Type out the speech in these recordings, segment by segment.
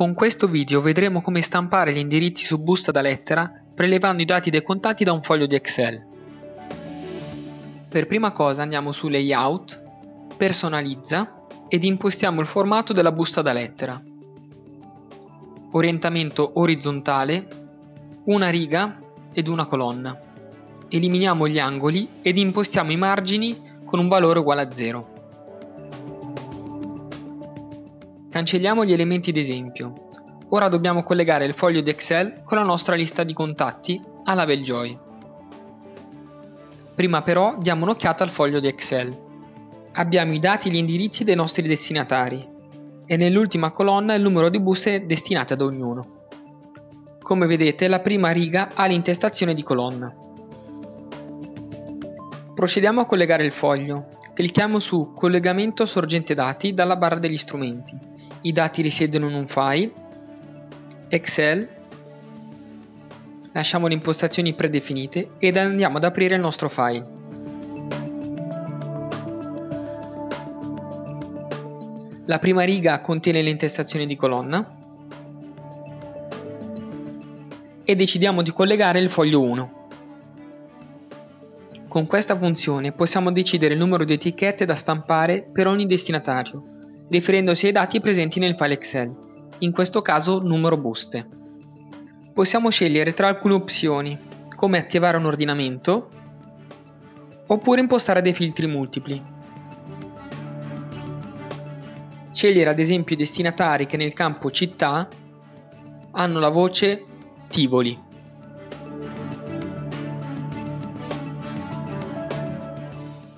Con questo video vedremo come stampare gli indirizzi su busta da lettera prelevando i dati dei contatti da un foglio di Excel. Per prima cosa andiamo su Layout, Personalizza ed impostiamo il formato della busta da lettera. Orientamento orizzontale, una riga ed una colonna. Eliminiamo gli angoli ed impostiamo i margini con un valore uguale a 0. Cancelliamo gli elementi d'esempio. Ora dobbiamo collegare il foglio di Excel con la nostra lista di contatti a LabelJoy. Prima però diamo un'occhiata al foglio di Excel. Abbiamo i dati e gli indirizzi dei nostri destinatari e nell'ultima colonna il numero di buste destinate ad ognuno. Come vedete, la prima riga ha l'intestazione di colonna. Procediamo a collegare il foglio. Clicchiamo su Collegamento sorgente dati dalla barra degli strumenti. I dati risiedono in un file, Excel, lasciamo le impostazioni predefinite ed andiamo ad aprire il nostro file. La prima riga contiene l'intestazione di colonna e decidiamo di collegare il foglio 1. Con questa funzione possiamo decidere il numero di etichette da stampare per ogni destinatario, riferendosi ai dati presenti nel file Excel, in questo caso numero buste. Possiamo scegliere tra alcune opzioni, come attivare un ordinamento oppure impostare dei filtri multipli. Scegliere ad esempio i destinatari che nel campo città hanno la voce Tivoli.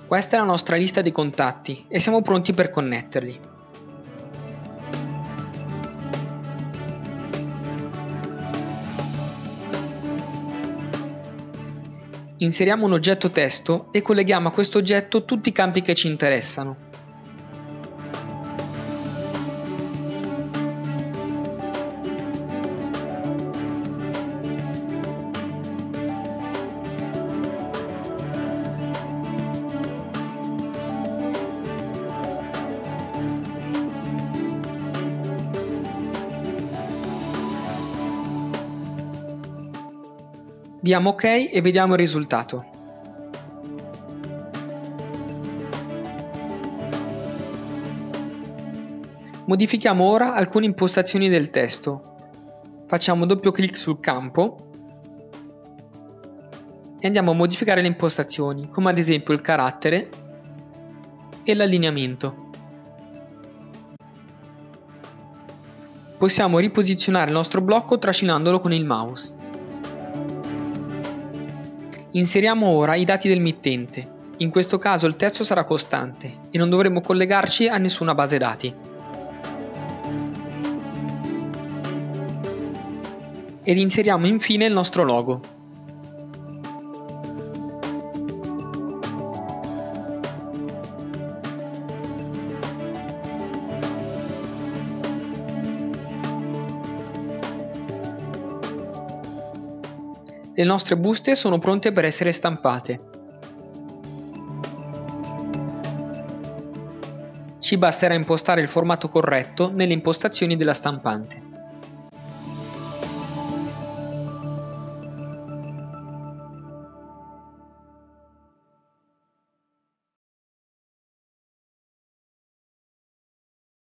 Questa è la nostra lista dei contatti e siamo pronti per connetterli. Inseriamo un oggetto testo e colleghiamo a questo oggetto tutti i campi che ci interessano. Diamo OK e vediamo il risultato. Modifichiamo ora alcune impostazioni del testo. Facciamo doppio clic sul campo e andiamo a modificare le impostazioni, come ad esempio il carattere e l'allineamento. Possiamo riposizionare il nostro blocco trascinandolo con il mouse. Inseriamo ora i dati del mittente, in questo caso il testo sarà costante e non dovremo collegarci a nessuna base dati. Ed inseriamo infine il nostro logo. Le nostre buste sono pronte per essere stampate. Ci basterà impostare il formato corretto nelle impostazioni della stampante.